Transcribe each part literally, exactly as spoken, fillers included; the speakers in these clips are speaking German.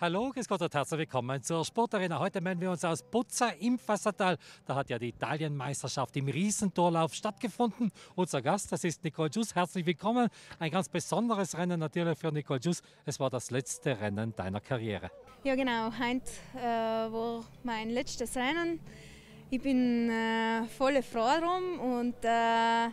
Hallo, grüß Gott und herzlich willkommen zur Sportarena. Heute melden wir uns aus Pozza im Fassatal. Da hat ja die Italienmeisterschaft im Riesentorlauf stattgefunden. Unser Gast, das ist Nicole Gius. Herzlich willkommen. Ein ganz besonderes Rennen natürlich für Nicole Gius. Es war das letzte Rennen deiner Karriere. Ja genau, heute äh, war mein letztes Rennen. Ich bin äh, voll froh drum und äh,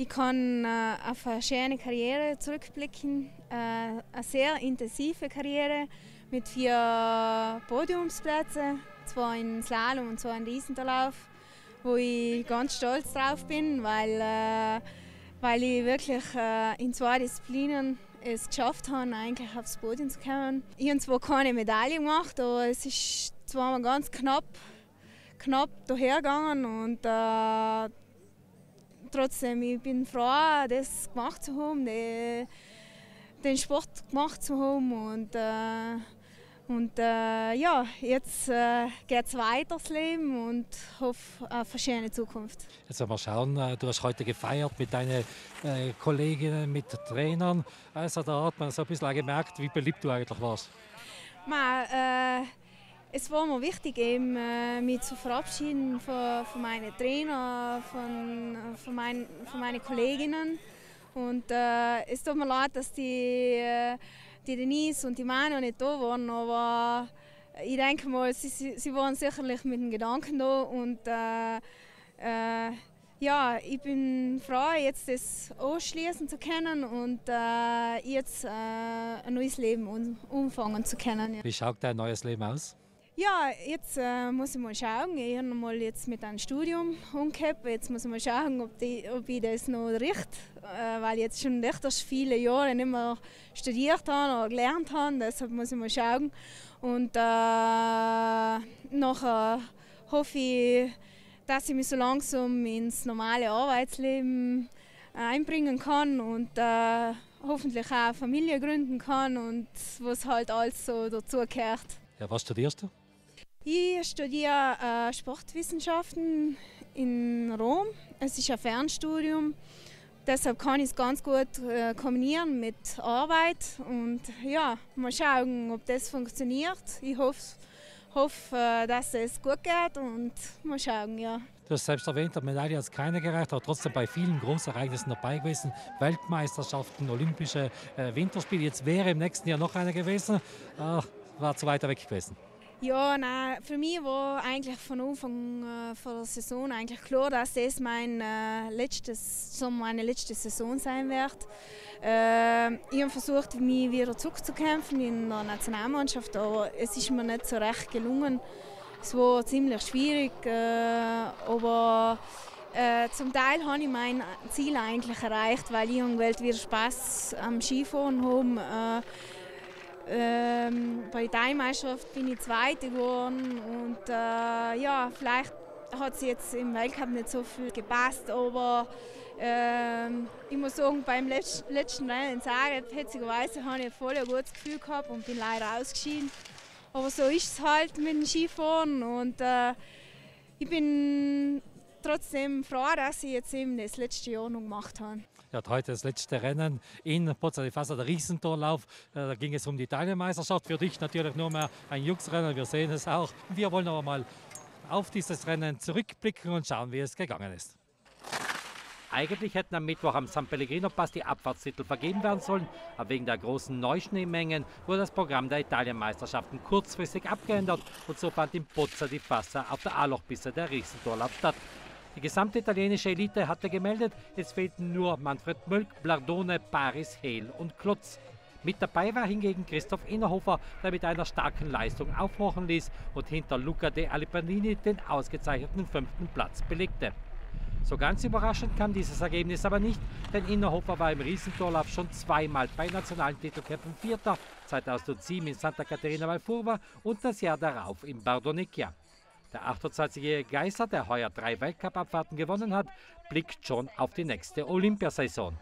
ich kann äh, auf eine schöne Karriere zurückblicken, äh, eine sehr intensive Karriere mit vier Podiumsplätzen, zwei im Slalom und zwei im Riesentorlauf, wo ich ganz stolz drauf bin, weil, äh, weil ich wirklich äh, in zwei Disziplinen es geschafft habe, eigentlich aufs Podium zu kommen. Ich habe zwar keine Medaille gemacht, aber es ist zweimal ganz knapp, knapp dahergegangen und äh, trotzdem, ich bin froh, das gemacht zu haben, den Sport gemacht zu haben und, äh, und äh, ja, jetzt äh, geht es weiter, das Leben, und hoffe auf eine schöne Zukunft. Jetzt wollen wir schauen, du hast heute gefeiert mit deinen äh, Kolleginnen, mit Trainern, also da hat man so ein bisschen gemerkt, wie beliebt du eigentlich warst. Man, äh, Es war mir wichtig, eben, mich zu verabschieden von, von meinen Trainern, von, von, mein, von meinen Kolleginnen. Und äh, es tut mir leid, dass die, die Denise und die Manu nicht da waren, aber ich denke mal, sie, sie waren sicherlich mit dem Gedanken da. Und äh, äh, ja, ich bin froh, jetzt das ausschließen zu können und äh, jetzt äh, ein neues Leben anfangen zu können. Ja. Wie schaut dein neues Leben aus? Ja, jetzt äh, muss ich mal schauen. Ich habe mal jetzt mit einem Studium umgekehrt. Jetzt muss ich mal schauen, ob, die, ob ich das noch richte. Äh, weil ich jetzt schon echt viele Jahre nicht mehr studiert habe oder gelernt habe. Deshalb muss ich mal schauen. Und äh, nachher hoffe ich, dass ich mich so langsam ins normale Arbeitsleben einbringen kann und äh, hoffentlich auch Familie gründen kann und was halt alles so dazugehört. Ja, was studierst du? Ich studiere äh, Sportwissenschaften in Rom. Es ist ein Fernstudium. Deshalb kann ich es ganz gut äh, kombinieren mit Arbeit. Und ja, mal schauen, ob das funktioniert. Ich hoffe, hoff, äh, dass es gut geht und mal schauen, ja. Du hast selbst erwähnt, der Medaille hat es keiner gereicht, aber trotzdem bei vielen Großereignissen dabei gewesen. Weltmeisterschaften, Olympische äh, Winterspiele. Jetzt wäre im nächsten Jahr noch einer gewesen. Ach, war zu weit weg gewesen? Ja, nein, für mich war eigentlich von Anfang äh, von der Saison eigentlich klar, dass das mein, äh, letztes, so meine letzte Saison sein wird. Äh, ich habe versucht, mich wieder zurückzukämpfen in der Nationalmannschaft, aber es ist mir nicht so recht gelungen. Es war ziemlich schwierig, äh, aber äh, zum Teil habe ich mein Ziel eigentlich erreicht, weil ich wieder Spaß am Skifahren habe. Äh, Ähm, bei der Teilmeisterschaft bin ich Zweite geworden und äh, ja, vielleicht hat es jetzt im Weltcup nicht so viel gepasst, aber äh, ich muss sagen, beim Letz letzten Rennen in Zagreb, witzigerweise, habe ich voll ein gutes Gefühl gehabt und bin leider ausgeschieden. Aber so ist es halt mit dem Skifahren und äh, ich bin trotzdem froh, dass ich jetzt eben das letzte Jahr noch gemacht habe. Er hat heute das letzte Rennen in Pozza di Fassa, der Riesentorlauf. Da ging es um die Italienmeisterschaft. Für dich natürlich nur mehr ein Jungsrennen, wir sehen es auch. Wir wollen aber mal auf dieses Rennen zurückblicken und schauen, wie es gegangen ist. Eigentlich hätten am Mittwoch am San Pellegrino Pass die Abfahrtstitel vergeben werden sollen, aber wegen der großen Neuschneemengen wurde das Programm der Italienmeisterschaften kurzfristig abgeändert und so fand in Pozza di Fassa auf der A-Lochpiste der Riesentorlauf statt. Die gesamte italienische Elite hatte gemeldet, es fehlten nur Manfred Mölgg, Bardone, Paris, Hehl und Klotz. Mit dabei war hingegen Christoph Innerhofer, der mit einer starken Leistung aufhorchen ließ und hinter Luca de Alipanini den ausgezeichneten fünften Platz belegte. So ganz überraschend kam dieses Ergebnis aber nicht, denn Innerhofer war im Riesentorlauf schon zweimal bei nationalen Titelkämpfen Vierter, zweitausendsieben in Santa Caterina Valfurva und das Jahr darauf in Bardonecchia. Der achtundzwanzigjährige Geißer, der heuer drei Weltcup-Abfahrten gewonnen hat, blickt schon auf die nächste Olympiasaison.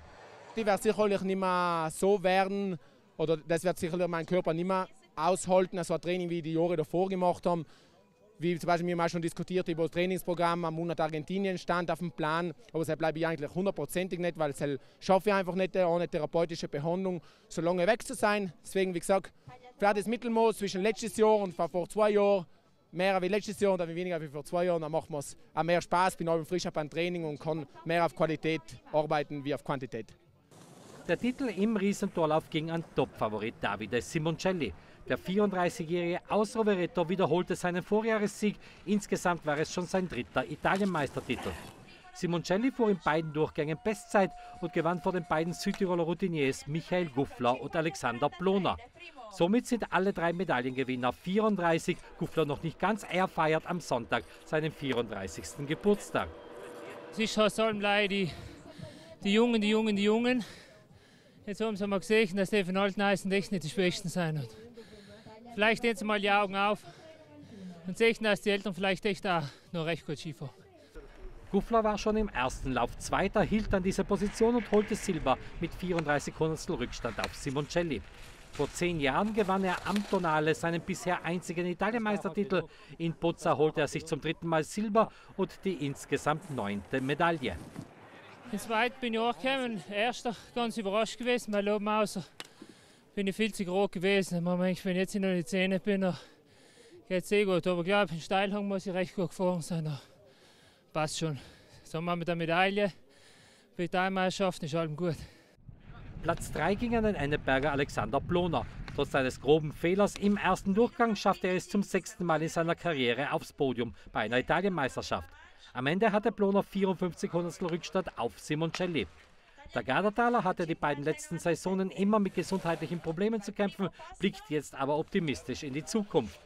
Die wird sicherlich nicht mehr so werden, oder das wird sicherlich mein Körper nicht mehr aushalten, so ein Training, wie die Jahre davor gemacht haben. Wie zum Beispiel, wir haben schon diskutiert über das Trainingsprogramm, am Monat Argentinien stand auf dem Plan, aber es bleibe ich eigentlich hundertprozentig nicht, weil es schaffe ich einfach nicht, ohne therapeutische Behandlung so lange weg zu sein. Deswegen, wie gesagt, vielleicht das Mittelmaß zwischen letztes Jahr und vor zwei Jahren. Mehr wie letztes Jahr und dann weniger wie vor zwei Jahren. Dann macht man es auch mehr Spaß, bin auch frischer beim Training und kann mehr auf Qualität arbeiten wie auf Quantität. Der Titel im Riesentorlauf ging an Topfavorit Davide Simoncelli. Der vierunddreißigjährige Ausroveretto wiederholte seinen Vorjahressieg. Insgesamt war es schon sein dritter Italienmeistertitel. Simoncelli fuhr in beiden Durchgängen Bestzeit und gewann vor den beiden Südtiroler Routiniers Michael Gufler und Alexander Ploner. Somit sind alle drei Medaillengewinner vierunddreißig, Gufler noch nicht ganz, er feiert am Sonntag seinen vierunddreißigsten Geburtstag. Es ist halt so die, die Jungen, die Jungen, die Jungen. Jetzt haben sie mal gesehen, dass die von alten Eisen echt nicht die Schwächsten sind. Und vielleicht sehen sie mal die Augen auf und sehen, dass die Eltern vielleicht echt auch noch recht gut Skifahren. Gufler war schon im ersten Lauf Zweiter, hielt dann diese Position und holte Silber mit vierunddreißig Hundertstel Rückstand auf Simoncelli. Vor zehn Jahren gewann er am Tonale seinen bisher einzigen Italienmeistertitel. In Pozza holte er sich zum dritten Mal Silber und die insgesamt neunte Medaille. In zweit bin ich auch gekommen, erster ganz überrascht gewesen. Mein Leben außer bin ich viel zu groß gewesen. Wenn ich jetzt noch in die Zähne bin, geht es eh gut. Aber ich glaube, in Steilhang muss ich recht gut gefahren sein. Passt schon. So mal mit der Medaille, mit der Meisterschaft ist allem gut. Platz drei ging an den Enneberger Alexander Ploner. Trotz eines groben Fehlers im ersten Durchgang schaffte er es zum sechsten Mal in seiner Karriere aufs Podium bei einer Italienmeisterschaft. Am Ende hatte Ploner vierundfünfzig Hundertstel Rückstand auf Simoncelli. Der Gardertaler hatte die beiden letzten Saisonen immer mit gesundheitlichen Problemen zu kämpfen, blickt jetzt aber optimistisch in die Zukunft.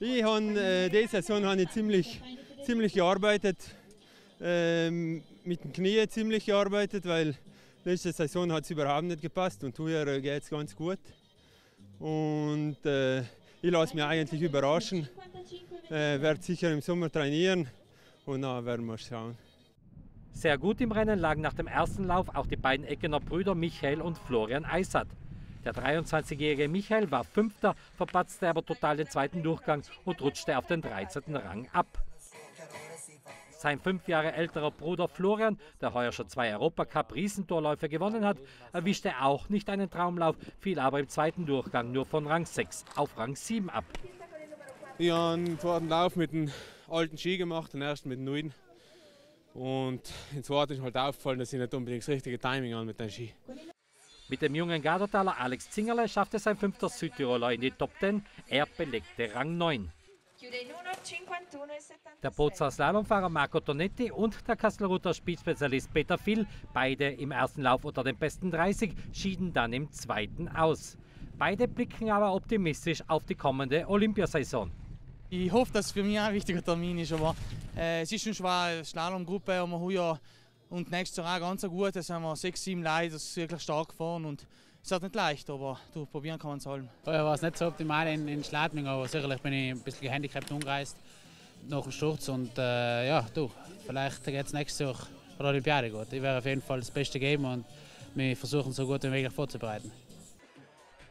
Ich habe äh, diese Saison habe ich ziemlich ziemlich gearbeitet, ähm, mit dem Knie ziemlich gearbeitet, weil letzte Saison hat es überhaupt nicht gepasst und hier geht es ganz gut. Und äh, ich lasse mich eigentlich überraschen, äh, werde sicher im Sommer trainieren und dann werden wir schauen. Sehr gut im Rennen lagen nach dem ersten Lauf auch die beiden Eckener Brüder Michael und Florian Eisert. Der dreiundzwanzigjährige Michael war Fünfter, verpatzte aber total den zweiten Durchgang und rutschte auf den dreizehnten Rang ab. Sein fünf Jahre älterer Bruder Florian, der heuer schon zwei Europacup-Riesentorläufe gewonnen hat, erwischte auch nicht einen Traumlauf, fiel aber im zweiten Durchgang nur von Rang sechs auf Rang sieben ab. Ich habe einen zweiten Lauf mit dem alten Ski gemacht, den ersten mit dem neuen. Und im zweiten ist mir halt aufgefallen, dass ich nicht unbedingt das richtige Timing habe mit dem Ski. Mit dem jungen Gardertaler Alex Zingerle schaffte sein fünfter Südtiroler in die Top zehn. Er belegte Rang neun. Der Bozer Slalomfahrer Marco Tonetti und der Kasselruther Speedspezialist Peter Phil, beide im ersten Lauf unter den besten dreißig, schieden dann im zweiten aus. Beide blicken aber optimistisch auf die kommende Olympiasaison. Ich hoffe, dass es für mich ein wichtiger Termin ist, aber äh, es ist schon schwer. Slalomgruppe haben wir heuer und nächstes Jahr auch ganz gut. Da sind wir sechs, sieben Leute, das ist wirklich stark gefahren. Und es ist nicht leicht, aber du, probieren kann man es allem. Vorher war es nicht so optimal in, in Schladming, aber sicherlich bin ich ein bisschen gehandicapt umgereist nach dem Sturz. Und äh, ja, du, vielleicht geht es nächstes Jahr für die Olympiade gut. Ich werde auf jeden Fall das Beste geben und mich versuchen, so gut wie möglich vorzubereiten.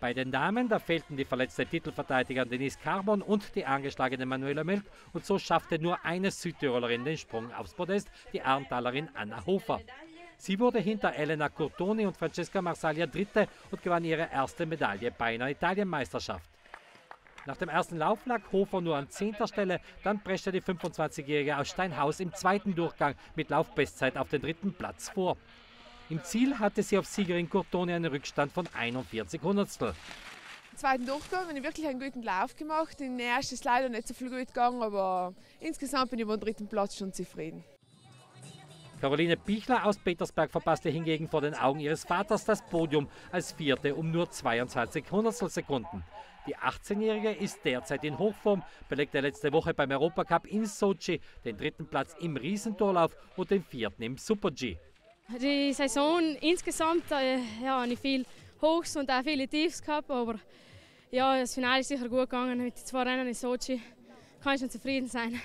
Bei den Damen, da fehlten die verletzte Titelverteidigerin Denise Carbon und die angeschlagene Manuela Milch. Und so schaffte nur eine Südtirolerin den Sprung aufs Podest, die Arntalerin Anna Hofer. Sie wurde hinter Elena Curtoni und Francesca Marsalia Dritte und gewann ihre erste Medaille bei einer Italienmeisterschaft. Nach dem ersten Lauf lag Hofer nur an zehnter Stelle, dann preschte die fünfundzwanzigjährige aus Steinhaus im zweiten Durchgang mit Laufbestzeit auf den dritten Platz vor. Im Ziel hatte sie auf Siegerin Curtoni einen Rückstand von einundvierzig Hundertstel. Im zweiten Durchgang habe ich wirklich einen guten Lauf gemacht. In der ersten ist leider nicht so viel gut gegangen, aber insgesamt bin ich über den dritten Platz schon zufrieden. Caroline Bichler aus Petersburg verpasste hingegen vor den Augen ihres Vaters das Podium als Vierte um nur zweiundzwanzig Hundertstelsekunden. Die achtzehnjährige ist derzeit in Hochform, belegte letzte Woche beim Europacup in Sochi den dritten Platz im Riesentorlauf und den vierten im Super-G. Die Saison insgesamt äh, ja, habe ich viel Hochs und auch viele Tiefs gehabt, aber ja, das Finale ist sicher gut gegangen. Mit den zwei Rennen in Sochi kann ich schon zufrieden sein.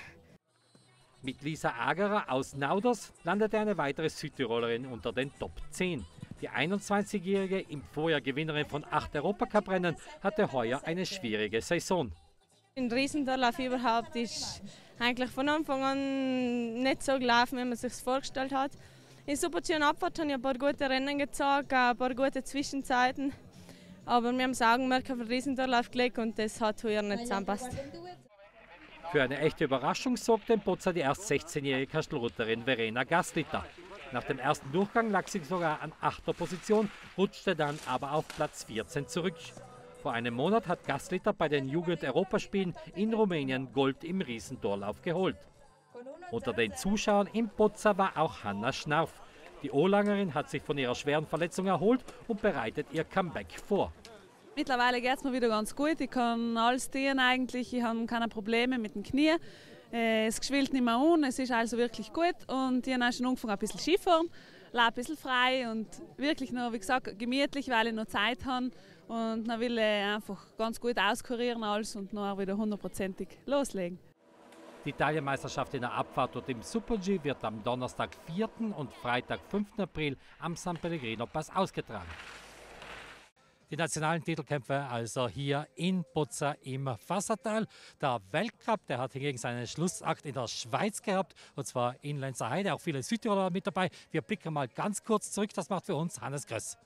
Mit Lisa Agerer aus Nauders landete eine weitere Südtirolerin unter den Top zehn. Die einundzwanzigjährige, im Vorjahr Gewinnerin von acht Europacup-Rennen, hatte heuer eine schwierige Saison. Im Riesentorlauf überhaupt ist eigentlich von Anfang an nicht so gelaufen, wie man sich vorgestellt hat. In Super-G und Abfahrt habe ich ein paar gute Rennen gezeigt, ein paar gute Zwischenzeiten. Aber wir haben das Augenmerk auf den Riesentorlauf gelegt und das hat heuer nicht zusammenpasst. Für eine echte Überraschung sorgte in Pozza die erst sechzehnjährige Kastelrutterin Verena Gasliter. Nach dem ersten Durchgang lag sie sogar an achter Position, rutschte dann aber auf Platz vierzehn zurück. Vor einem Monat hat Gasliter bei den Jugend-Europaspielen in Rumänien Gold im Riesentorlauf geholt. Unter den Zuschauern in Pozza war auch Hanna Schnarf. Die Olangerin hat sich von ihrer schweren Verletzung erholt und bereitet ihr Comeback vor. Mittlerweile geht es mir wieder ganz gut. Ich kann alles tun eigentlich. Ich habe keine Probleme mit dem Knie. Es schwillt nicht mehr an. Es ist also wirklich gut. Und ich habe schon angefangen ein bisschen Skifahren, laufe ein bisschen frei und wirklich noch, wie gesagt, gemütlich, weil ich noch Zeit habe. Und dann will ich einfach ganz gut auskurieren alles und noch wieder hundertprozentig loslegen. Die Italienmeisterschaft in der Abfahrt und im Super-G wird am Donnerstag, vierten und Freitag, fünften April am San Pellegrino Pass ausgetragen. Die nationalen Titelkämpfe also hier in Pozza im Fassatal. Der Weltcup, der hat hingegen seinen Schlussakt in der Schweiz gehabt, und zwar in Lenzerheide. Auch viele Südtiroler mit dabei. Wir blicken mal ganz kurz zurück. Das macht für uns Hannes Gröss.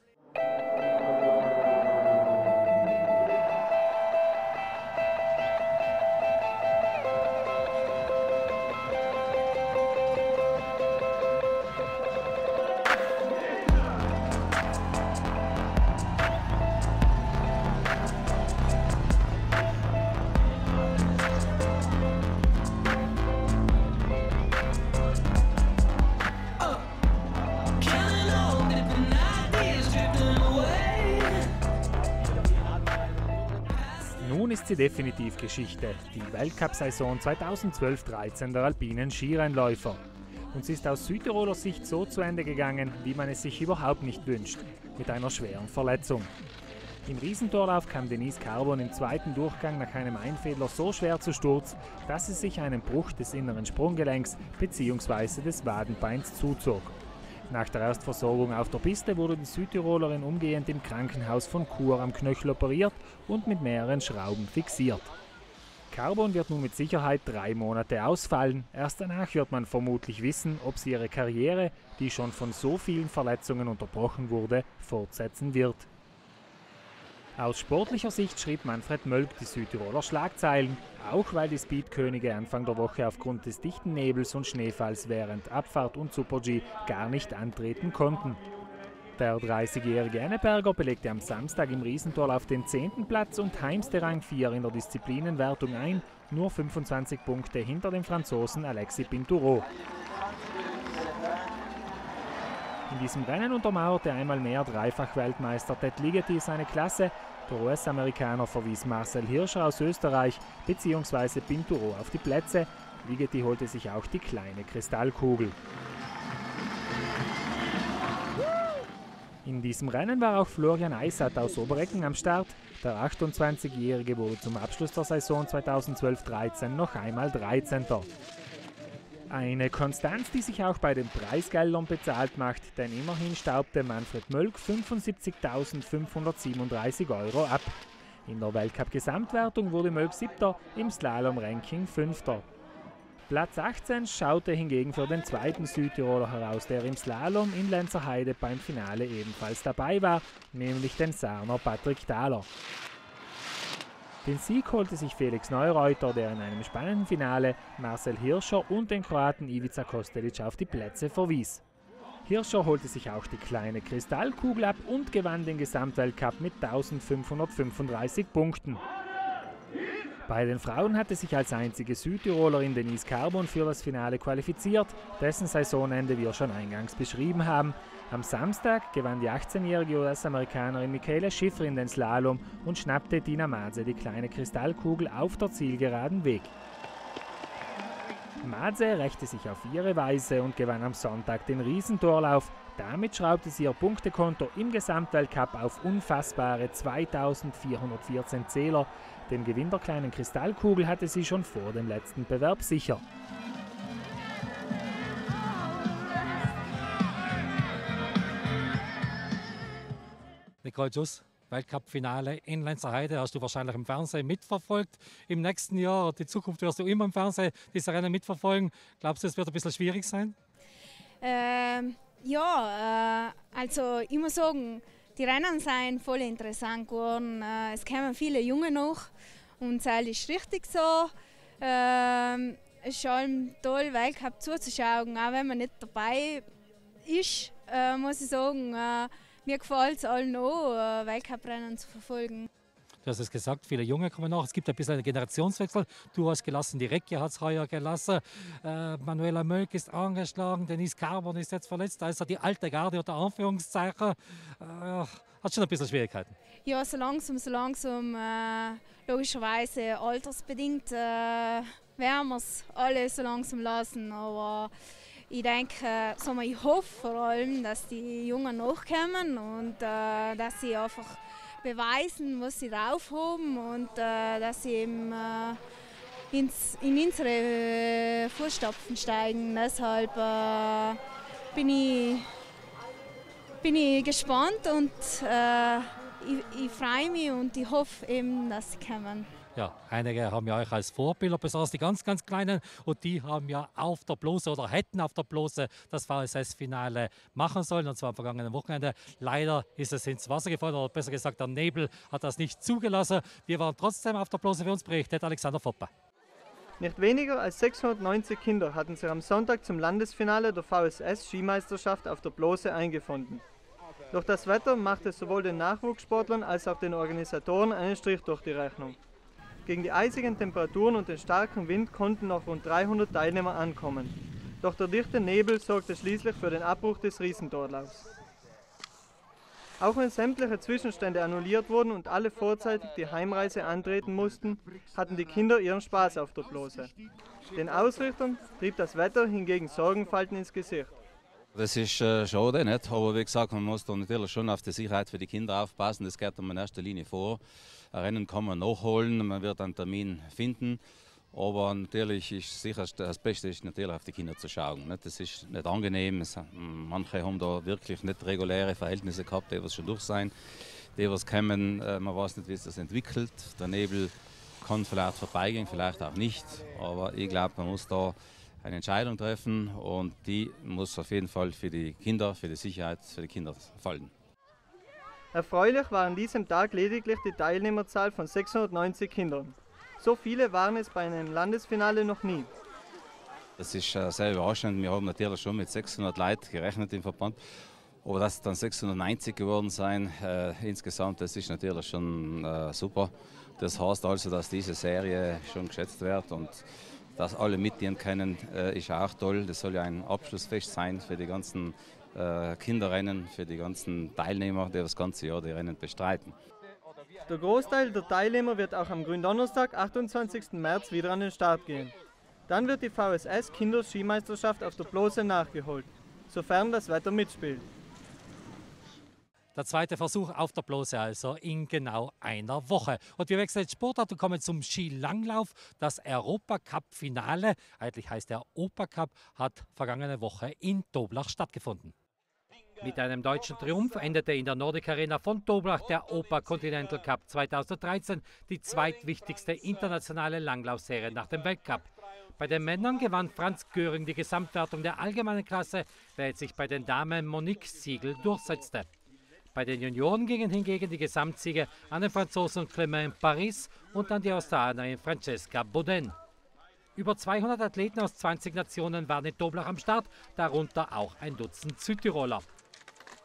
Ist sie definitiv Geschichte, die Weltcup-Saison zweitausendzwölf dreizehn der alpinen Skirennläufer. Und sie ist aus Südtiroler Sicht so zu Ende gegangen, wie man es sich überhaupt nicht wünscht, mit einer schweren Verletzung. Im Riesentorlauf kam Denise Carbon im zweiten Durchgang nach einem Einfädler so schwer zu Sturz, dass sie sich einen Bruch des inneren Sprunggelenks bzw. des Wadenbeins zuzog. Nach der Erstversorgung auf der Piste wurde die Südtirolerin umgehend im Krankenhaus von Chur am Knöchel operiert und mit mehreren Schrauben fixiert. Carbon wird nun mit Sicherheit drei Monate ausfallen. Erst danach wird man vermutlich wissen, ob sie ihre Karriere, die schon von so vielen Verletzungen unterbrochen wurde, fortsetzen wird. Aus sportlicher Sicht schrieb Manfred Mölgg die Südtiroler Schlagzeilen, auch weil die Speedkönige Anfang der Woche aufgrund des dichten Nebels und Schneefalls während Abfahrt und Super-G gar nicht antreten konnten. Der dreißigjährige Enneberger belegte am Samstag im Riesentorlauf den zehnten Platz und heimste Rang vier in der Disziplinenwertung ein, nur fünfundzwanzig Punkte hinter dem Franzosen Alexis Pinturo. In diesem Rennen untermauerte einmal mehr Dreifach-Weltmeister Ted Ligeti seine Klasse. Der U S-Amerikaner verwies Marcel Hirscher aus Österreich bzw. Pinturo auf die Plätze. Ligeti holte sich auch die kleine Kristallkugel. In diesem Rennen war auch Florian Eisert aus Oberecken am Start. Der achtundzwanzigjährige wurde zum Abschluss der Saison zweitausendzwölf dreizehn noch einmal dreizehnter Eine Konstanz, die sich auch bei den Preisgeldern bezahlt macht, denn immerhin staubte Manfred Mölgg fünfundsiebzigtausendfünfhundertsiebenunddreißig Euro ab. In der Weltcup-Gesamtwertung wurde Mölgg siebter, im Slalom-Ranking fünfter Platz achtzehn schaute hingegen für den zweiten Südtiroler heraus, der im Slalom in Lenzerheide beim Finale ebenfalls dabei war, nämlich den Sarner Patrick Thaler. Den Sieg holte sich Felix Neureuter, der in einem spannenden Finale Marcel Hirscher und den Kroaten Ivica Kostelic auf die Plätze verwies. Hirscher holte sich auch die kleine Kristallkugel ab und gewann den Gesamtweltcup mit eintausendfünfhundertfünfunddreißig Punkten. Bei den Frauen hatte sich als einzige Südtirolerin Denise Carbon für das Finale qualifiziert, dessen Saisonende wir schon eingangs beschrieben haben. Am Samstag gewann die achtzehnjährige U S-Amerikanerin Michaela Schifrin den Slalom und schnappte Dina Madse die kleine Kristallkugel auf der zielgeraden Weg. Madse rächte sich auf ihre Weise und gewann am Sonntag den Riesentorlauf. Damit schraubte sie ihr Punktekonto im Gesamtweltcup auf unfassbare zweitausendvierhundertvierzehn Zähler. Den Gewinn der kleinen Kristallkugel hatte sie schon vor dem letzten Bewerb sicher. Nicole Gius, Weltcup-Finale in Lenzerheide, hast du wahrscheinlich im Fernsehen mitverfolgt. Im nächsten Jahr, die Zukunft, wirst du immer im Fernsehen diese Rennen mitverfolgen. Glaubst du, es wird ein bisschen schwierig sein? Ähm, ja, äh, also ich muss sagen, Die Rennen sind voll interessant geworden. Es kommen viele Junge noch und das ist richtig so. Ähm, es ist schon toll, Weltcup zuzuschauen, auch wenn man nicht dabei ist, äh, muss ich sagen, äh, mir gefällt es allen noch, äh, Weltcup-Rennen zu verfolgen. Du hast es gesagt, viele Junge kommen noch. Es gibt ein bisschen einen Generationswechsel. Du hast gelassen, die Recke hat es heuer gelassen. Äh, Manuela Mölgg ist angeschlagen, Denise Carbon ist jetzt verletzt. Da ist ja die alte Garde unter Anführungszeichen. Äh, hat schon ein bisschen Schwierigkeiten. Ja, so langsam, so langsam. Äh, logischerweise altersbedingt äh, werden wir es alle so langsam lassen. Aber ich denke, äh, so, ich hoffe vor allem, dass die Jungen nachkommen und äh, dass sie einfach beweisen, was sie drauf haben und äh, dass sie eben, äh, ins, in unsere äh, Fußstapfen steigen. Deshalb äh, bin, ich, bin ich gespannt und äh, ich, ich freue mich und ich hoffe eben, dass sie kommen. Ja, einige haben ja euch als Vorbilder, besonders die ganz, ganz Kleinen. Und die haben ja auf der Blose oder hätten auf der Blose das V S S-Finale machen sollen, und zwar am vergangenen Wochenende. Leider ist es ins Wasser gefallen, oder besser gesagt, der Nebel hat das nicht zugelassen. Wir waren trotzdem auf der Blose, für uns berichtet Alexander Ploner. Nicht weniger als sechshundertneunzig Kinder hatten sich am Sonntag zum Landesfinale der V S S-Skimeisterschaft auf der Blose eingefunden. Doch das Wetter machte sowohl den Nachwuchssportlern als auch den Organisatoren einen Strich durch die Rechnung. Gegen die eisigen Temperaturen und den starken Wind konnten noch rund dreihundert Teilnehmer ankommen. Doch der dichte Nebel sorgte schließlich für den Abbruch des Riesentorlaufs. Auch wenn sämtliche Zwischenstände annulliert wurden und alle vorzeitig die Heimreise antreten mussten, hatten die Kinder ihren Spaß auf der Blose. Den Ausrichtern trieb das Wetter hingegen Sorgenfalten ins Gesicht. Das ist äh, schade, nicht? Aber wie gesagt, man muss da natürlich schon auf die Sicherheit für die Kinder aufpassen. Das geht in erster Linie vor. Ein Rennen kann man nachholen, man wird einen Termin finden. Aber natürlich ist sicher, das Beste ist natürlich auf die Kinder zu schauen. Nicht? Das ist nicht angenehm. Es, manche haben da wirklich nicht reguläre Verhältnisse gehabt, die was schon durch sein, die was kommen, äh, man weiß nicht, wie es das entwickelt. Der Nebel kann vielleicht vorbeigehen, vielleicht auch nicht. Aber ich glaube, man muss da eine Entscheidung treffen und die muss auf jeden Fall für die Kinder, für die Sicherheit, für die Kinder fallen. Erfreulich war an diesem Tag lediglich die Teilnehmerzahl von sechshundertneunzig Kindern. So viele waren es bei einem Landesfinale noch nie. Das ist sehr überraschend. Wir haben natürlich schon mit sechshundert Leuten gerechnet im Verband. Aber dass es dann sechshundertneunzig geworden sind, äh, insgesamt, das ist natürlich schon äh, super. Das heißt also, dass diese Serie schon geschätzt wird. Und dass alle mitgehen können, äh, ist auch toll. Das soll ja ein Abschlussfest sein für die ganzen äh, Kinderrennen, für die ganzen Teilnehmer, die das ganze Jahr die Rennen bestreiten. Der Großteil der Teilnehmer wird auch am Gründonnerstag, achtundzwanzigsten März, wieder an den Start gehen. Dann wird die V S S-Kinderskimeisterschaft auf der Blose nachgeholt, sofern das Wetter mitspielt. Der zweite Versuch auf der Blose also in genau einer Woche. Und wir wechseln jetzt Sportart und kommen zum Skilanglauf. Das Europacup-Finale, eigentlich heißt der Obercup, hat vergangene Woche in Toblach stattgefunden. Mit einem deutschen Triumph endete in der Nordic Arena von Toblach der Opa Continental Cup zweitausenddreizehn, die zweitwichtigste internationale Langlaufserie nach dem Weltcup. Bei den Männern gewann Franz Göring die Gesamtwertung der allgemeinen Klasse, während sich bei den Damen Monique Siegel durchsetzte. Bei den Junioren gingen hingegen die Gesamtsiege an den Franzosen Clément Paris und an die Australierin Francesca Boden. Über zweihundert Athleten aus zwanzig Nationen waren in Toblach am Start, darunter auch ein Dutzend Südtiroler.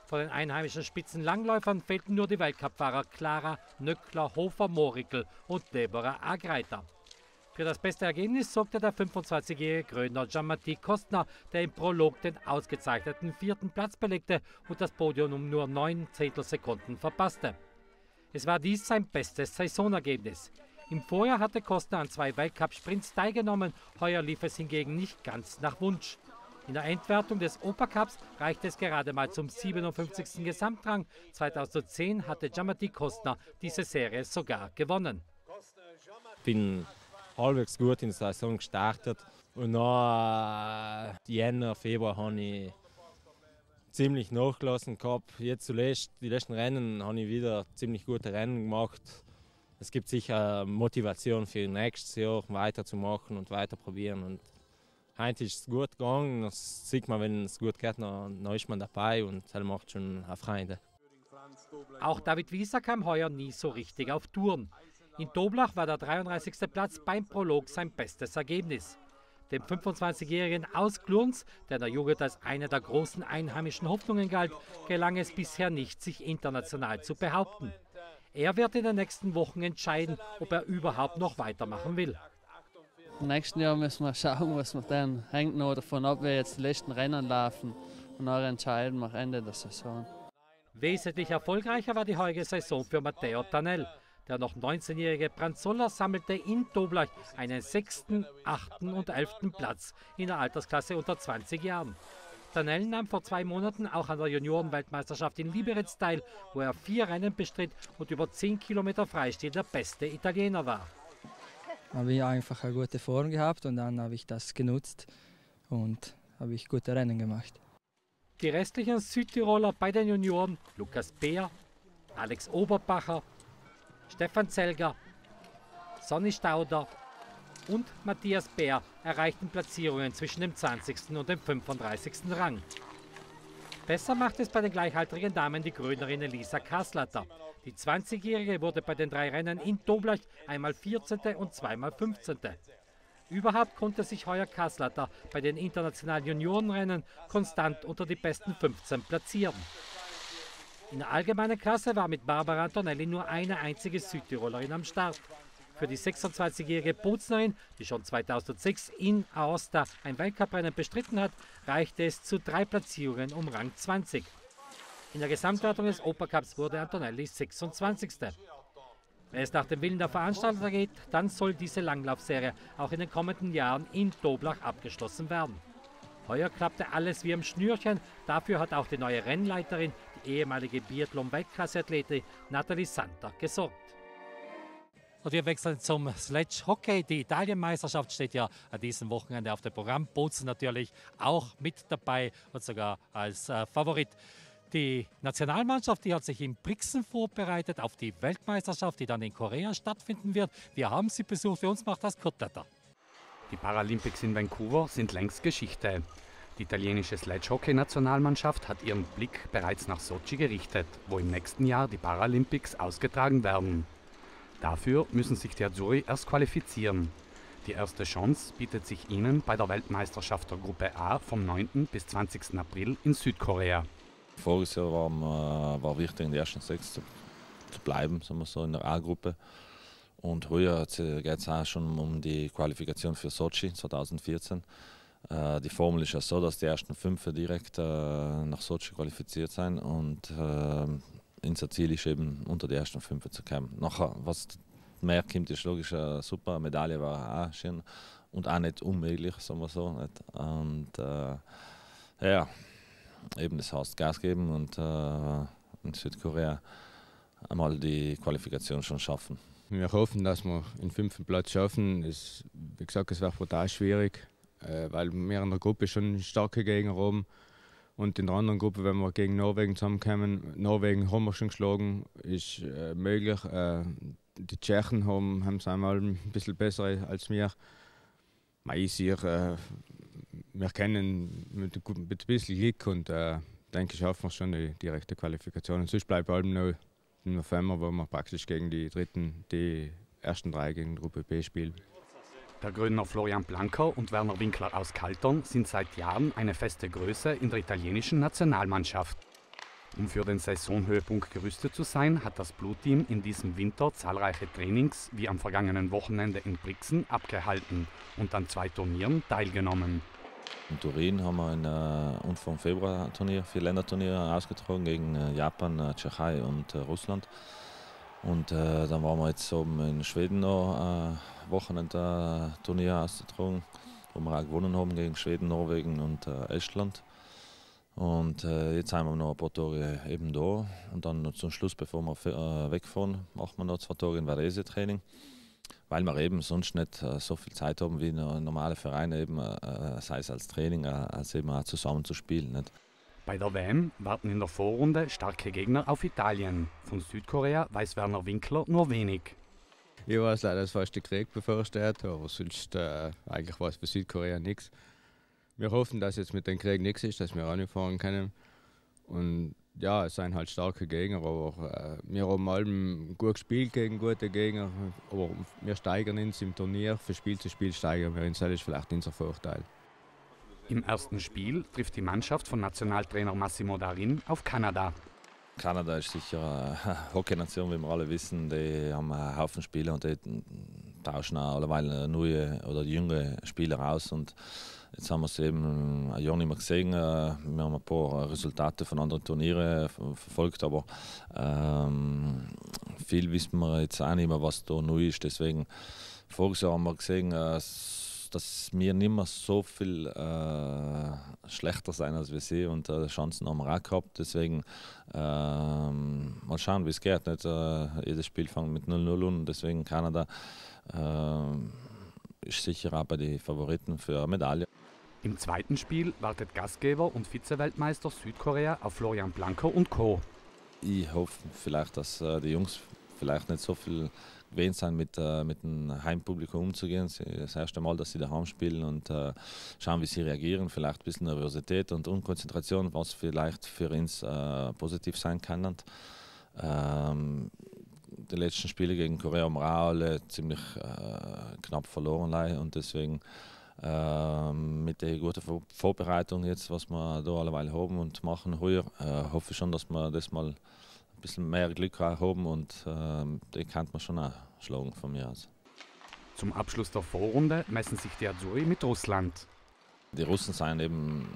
Von den einheimischen Spitzenlangläufern fehlten nur die Weltcupfahrer Clara Nöckler, Hofer, Morikel und Deborah Agreiter. Für das beste Ergebnis sorgte der fünfundzwanzigjährige Gröner Gianmatti Kostner, der im Prolog den ausgezeichneten vierten Platz belegte und das Podium um nur neun Zehntelsekunden verpasste. Es war dies sein bestes Saisonergebnis. Im Vorjahr hatte Kostner an zwei Weltcup-Sprints teilgenommen, heuer lief es hingegen nicht ganz nach Wunsch. In der Endwertung des Opa-Cups reichte es gerade mal zum siebenundfünfzigsten Gesamtrang. zweitausendzehn hatte Gianmatti Kostner diese Serie sogar gewonnen. Bin halbwegs gut in die Saison gestartet und nach äh, Jänner, Februar habe ich ziemlich nachgelassen gehabt. Jetzt zuletzt, die letzten Rennen, habe ich wieder ziemlich gute Rennen gemacht. Es gibt sicher Motivation für nächstes Jahr weiterzumachen und weiter probieren. Und heute ist es gut gegangen, das sieht man, wenn es gut geht, dann ist man dabei und das macht schon eine Freude. Auch David Wieser kam heuer nie so richtig auf Touren. In Toblach war der dreiunddreißigste Platz beim Prolog sein bestes Ergebnis. Dem fünfundzwanzigjährigen aus Glurns, der in der Jugend als eine der großen einheimischen Hoffnungen galt, gelang es bisher nicht, sich international zu behaupten. Er wird in den nächsten Wochen entscheiden, ob er überhaupt noch weitermachen will. Im nächsten Jahr müssen wir schauen, was wir dann. Hängt nur davon ab, wir jetzt die letzten Rennen laufen und dann entscheiden wir Ende der Saison. Wesentlich erfolgreicher war die heutige Saison für Matteo Tanell. Der noch neunzehnjährige Branzola sammelte in Toblach einen sechsten, achten und elften Platz in der Altersklasse unter zwanzig Jahren. Tonale nahm vor zwei Monaten auch an der Juniorenweltmeisterschaft in Liberec teil, wo er vier Rennen bestritt und über zehn Kilometer Freistil der beste Italiener war. Habe ich einfach eine gute Form gehabt und dann habe ich das genutzt und habe ich gute Rennen gemacht. Die restlichen Südtiroler bei den Junioren, Lukas Beer, Alex Oberbacher, Stefan Zelger, Sonny Stauder und Matthias Bär erreichten Platzierungen zwischen dem zwanzigsten und dem fünfunddreißigsten Rang. Besser macht es bei den gleichaltrigen Damen die Grönerin Elisa Kaslatter. Die zwanzigjährige wurde bei den drei Rennen in Toblach einmal vierzehnte und zweimal fünfzehnte Überhaupt konnte sich heuer Kaslatter bei den internationalen Juniorenrennen konstant unter die besten fünfzehn platzieren. In der allgemeinen Klasse war mit Barbara Antonelli nur eine einzige Südtirolerin am Start. Für die sechsundzwanzigjährige Boznerin, die schon zweitausendsechs in Aosta ein Weltcuprennen bestritten hat, reichte es zu drei Platzierungen um Rang zwanzig. In der Gesamtwertung des Opercups wurde Antonelli sechsundzwanzigste Wenn es nach dem Willen der Veranstalter geht, dann soll diese Langlaufserie auch in den kommenden Jahren in Toblach abgeschlossen werden. Heuer klappte alles wie am Schnürchen, dafür hat auch die neue Rennleiterin, die ehemalige Biathlon-Weltklasse-Athletin Nathalie Santer, gesorgt. Und wir wechseln zum Sledge-Hockey. Die Italienmeisterschaft steht ja an diesem Wochenende auf dem Programm. Bozen natürlich auch mit dabei und sogar als äh, Favorit. Die Nationalmannschaft, die hat sich in Brixen vorbereitet auf die Weltmeisterschaft, die dann in Korea stattfinden wird. Wir haben sie besucht, für uns macht das Kurt Letter. Die Paralympics in Vancouver sind längst Geschichte. Die italienische Sledge-Hockey-Nationalmannschaft hat ihren Blick bereits nach Sochi gerichtet, wo im nächsten Jahr die Paralympics ausgetragen werden. Dafür müssen sich die Azzurri erst qualifizieren. Die erste Chance bietet sich ihnen bei der Weltmeisterschaft der Gruppe A vom neunten bis zwanzigsten April in Südkorea. Voriges Jahr war, war wichtig, in der ersten Sechs zu, zu bleiben, sagen wir so, in der A-Gruppe. Und heuer geht es auch schon um die Qualifikation für Sochi zweitausendvierzehn. Äh, die Formel ist ja so, dass die ersten fünf direkt äh, nach Sochi qualifiziert sind und äh, unser Ziel ist eben, unter die ersten fünf zu kommen. Nachher, was mehr kommt, ist logisch eine super Medaille, war auch schön und auch nicht unmöglich, sagen wir so. Nicht? Und äh, ja, eben das heißt Gas geben und äh, in Südkorea einmal die Qualifikation schon schaffen. Wir hoffen, dass wir den fünften Platz schaffen. Es, wie gesagt, es wäre brutal schwierig, weil wir in der Gruppe schon starke Gegner haben. Und in der anderen Gruppe, wenn wir gegen Norwegen zusammenkommen, Norwegen haben wir schon geschlagen, ist äh, möglich. Äh, die Tschechen haben, haben es einmal ein bisschen besser als wir. Ich sehe, äh, wir kennen mit, mit ein bisschen Glück und äh, denke, schaffen wir schon die direkte Qualifikation. Und sonst bleibt allem noch im November, wo wir praktisch gegen die dritten, die ersten drei gegen die Gruppe B spielen. Der Gröner Florian Blanker und Werner Winkler aus Kaltern sind seit Jahren eine feste Größe in der italienischen Nationalmannschaft. Um für den Saisonhöhepunkt gerüstet zu sein, hat das Blue-Team in diesem Winter zahlreiche Trainings wie am vergangenen Wochenende in Brixen abgehalten und an zwei Turnieren teilgenommen. In Turin haben wir ein äh, Anfang Februar-Turnier, vier Länderturnier ausgetragen gegen äh, Japan, äh, Tschechei und äh, Russland. Und äh, dann waren wir jetzt oben in Schweden noch äh, Wochenende-Turnier ausgetragen, wo wir auch gewonnen haben gegen Schweden, Norwegen und äh, Estland. Und äh, jetzt haben wir noch ein paar Tage eben da. Und dann zum Schluss, bevor wir äh, wegfahren, machen wir noch zwei Tage in Varese-Training. Weil wir eben sonst nicht äh, so viel Zeit haben wie normale Vereine, eben, äh, sei es als Training, äh, als eben auch zusammen zu spielen. Nicht? Bei der W M warten in der Vorrunde starke Gegner auf Italien. Von Südkorea weiß Werner Winkler nur wenig. Ich weiß leider, dass fast der Krieg bevorsteht, aber sonst äh, eigentlich weiß für Südkorea nichts. Wir hoffen, dass jetzt mit dem Krieg nichts ist, dass wir auch nicht fahren können. Und Ja, es sind halt starke Gegner, aber äh, wir haben allem gut gespielt gegen gute Gegner, aber wir steigern uns im Turnier, von Spiel zu Spiel steigern wir uns, das ist vielleicht unser Vorteil. Im ersten Spiel trifft die Mannschaft von Nationaltrainer Massimo Darin auf Kanada. Kanada ist sicher eine Hockey-Nation, wie wir alle wissen. Die haben einen Haufen Spieler und die tauschen auch alleweil neue oder jüngere Spieler aus. Und jetzt haben wir es eben ein Jahr nicht mehr gesehen. Wir haben ein paar Resultate von anderen Turnieren verfolgt, aber ähm, viel wissen wir jetzt auch nicht mehr, was da neu ist. Deswegen, voriges Jahr haben wir gesehen, dass wir nicht mehr so viel äh, schlechter sein als wir sie und äh, Chancen haben wir auch gehabt. Deswegen ähm, mal schauen, wie es geht. Nicht? Äh, jedes Spiel fängt mit null null an. Deswegen Kanada äh, ist sicher auch bei den Favoriten für eine Medaille. Im zweiten Spiel wartet Gastgeber und Vize-Weltmeister Südkorea auf Florian Blanko und Co. Ich hoffe vielleicht, dass äh, die Jungs vielleicht nicht so viel gewöhnt sein, mit, äh, mit dem Heimpublikum umzugehen. Das erste Mal, dass sie daheim spielen und äh, schauen, wie sie reagieren. Vielleicht ein bisschen Nervosität und Unkonzentration, was vielleicht für uns äh, positiv sein kann. Und, ähm, die letzten Spiele gegen Korea haben wir auch alle ziemlich äh, knapp verloren. Und deswegen äh, mit der guten Vorbereitung, jetzt, was wir da alleweil haben und machen, heuer, äh, hoffe ich schon, dass wir das mal ein bisschen mehr Glück haben und äh, den kann man schon auch schlagen von mir aus. Zum Abschluss der Vorrunde messen sich die Azzurri mit Russland. Die Russen sind eben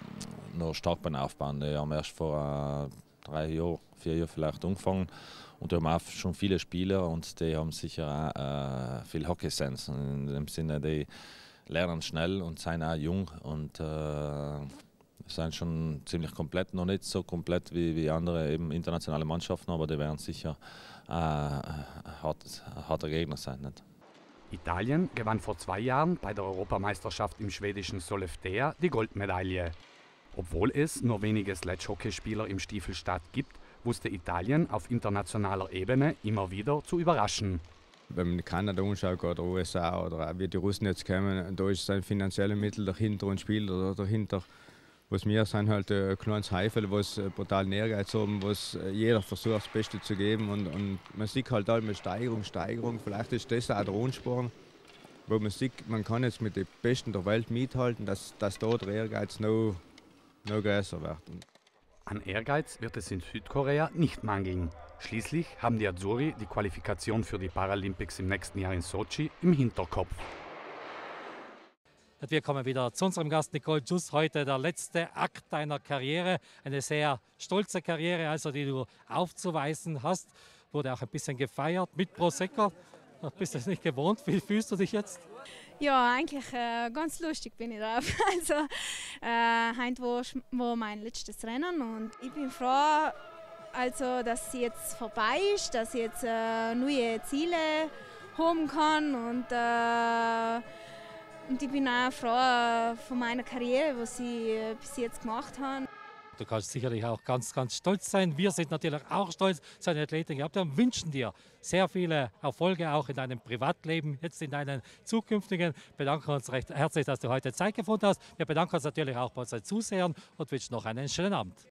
noch stark beim Aufbauen. Die haben erst vor äh, drei Jahren, vier Jahren vielleicht angefangen und die haben auch schon viele Spieler und die haben sicher auch äh, viel Hockey-Sense. In dem Sinne, die lernen schnell und sind auch jung und äh, sind schon ziemlich komplett, noch nicht so komplett wie, wie andere eben internationale Mannschaften, aber die werden sicher äh, hart, harter Gegner sein. Nicht? Italien gewann vor zwei Jahren bei der Europameisterschaft im schwedischen Sollefteå die Goldmedaille. Obwohl es nur wenige Sledgehockeyspieler im Stiefelstaat gibt, wusste Italien auf internationaler Ebene immer wieder zu überraschen. Wenn man in Kanada anschaut oder U S A oder wie die Russen jetzt kommen, da ist sein finanzielle Mittel dahinter und Spieler dahinter. Was wir sind halt ein kleines Heifel, was brutal Ehrgeiz haben, was jeder versucht, das Beste zu geben. Und, und man sieht halt immer Steigerung, Steigerung. Vielleicht ist das auch der Ansporn, wo man sieht, man kann jetzt mit den Besten der Welt mithalten, dass, dass dort der Ehrgeiz noch, noch größer wird. An Ehrgeiz wird es in Südkorea nicht mangeln. Schließlich haben die Azzurri die Qualifikation für die Paralympics im nächsten Jahr in Sochi im Hinterkopf. Wir kommen wieder zu unserem Gast Nicole Gius. Heute der letzte Akt deiner Karriere. Eine sehr stolze Karriere, also die du aufzuweisen hast. Wurde auch ein bisschen gefeiert mit Prosecco. Bist du das nicht gewohnt? Wie fühlst du dich jetzt? Ja, eigentlich äh, ganz lustig bin ich drauf. Also, äh, heute war mein letztes Rennen und ich bin froh, also, dass es jetzt vorbei ist, dass ich jetzt äh, neue Ziele haben kann und äh, Und ich bin auch froh von meiner Karriere, was ich bis jetzt gemacht habe. Du kannst sicherlich auch ganz, ganz stolz sein. Wir sind natürlich auch stolz, so eine Athletin gehabt haben. Wünschen dir sehr viele Erfolge auch in deinem Privatleben, jetzt in deinen zukünftigen. Bedanken uns recht herzlich, dass du heute Zeit gefunden hast. Wir bedanken uns natürlich auch bei unseren Zusehern und wünschen noch einen schönen Abend.